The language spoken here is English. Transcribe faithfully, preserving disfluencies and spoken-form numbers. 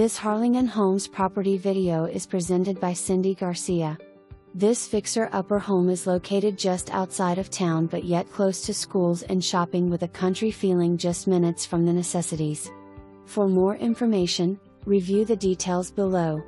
This Harlingen Homes property video is presented by Cindy Garcia. This fixer-upper home is located just outside of town but yet close to schools and shopping, with a country feeling just minutes from the necessities. For more information, review the details below.